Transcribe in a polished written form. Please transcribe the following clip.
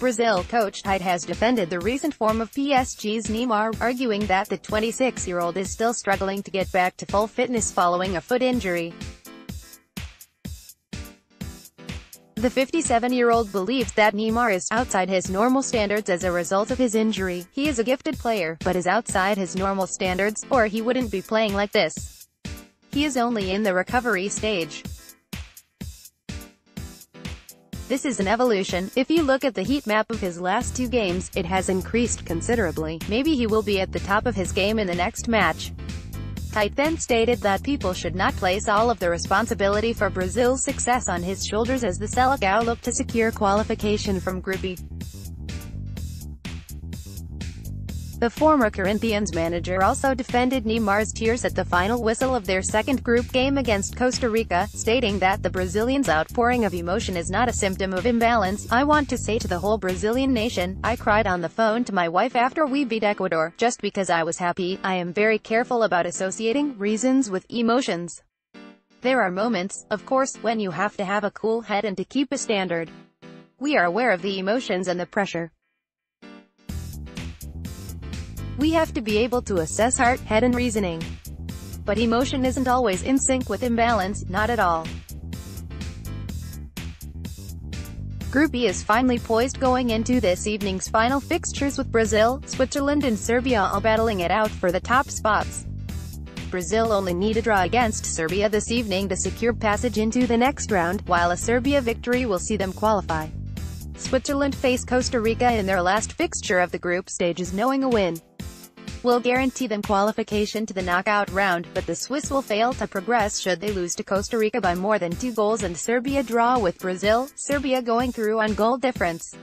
Brazil coach Tite has defended the recent form of PSG's Neymar, arguing that the 26-year-old is still struggling to get back to full fitness following a foot injury. The 57-year-old believes that Neymar is outside his normal standards as a result of his injury. He is a gifted player, but is outside his normal standards, or he wouldn't be playing like this. He is only in the recovery stage. This is an evolution. If you look at the heat map of his last two games, it has increased considerably. Maybe he will be at the top of his game in the next match. Tite then stated that people should not place all of the responsibility for Brazil's success on his shoulders as the Selecao look to secure qualification from Group E. The former Corinthians manager also defended Neymar's tears at the final whistle of their second group game against Costa Rica, stating that the Brazilians' outpouring of emotion is not a symptom of imbalance. "I want to say to the whole Brazilian nation, I cried on the phone to my wife after we beat Ecuador, just because I was happy. I am very careful about associating reasons with emotions. There are moments, of course, when you have to have a cool head and to keep a standard. We are aware of the emotions and the pressure. We have to be able to assess heart, head and reasoning. But emotion isn't always in sync with imbalance, not at all." Group E is finally poised going into this evening's final fixtures, with Brazil, Switzerland and Serbia all battling it out for the top spots. Brazil only need a draw against Serbia this evening to secure passage into the next round, while a Serbia victory will see them qualify. Switzerland face Costa Rica in their last fixture of the group stages. Knowing a win will guarantee them qualification to the knockout round, but the Swiss will fail to progress should they lose to Costa Rica by more than 2 goals and Serbia draw with Brazil, Serbia going through on goal difference.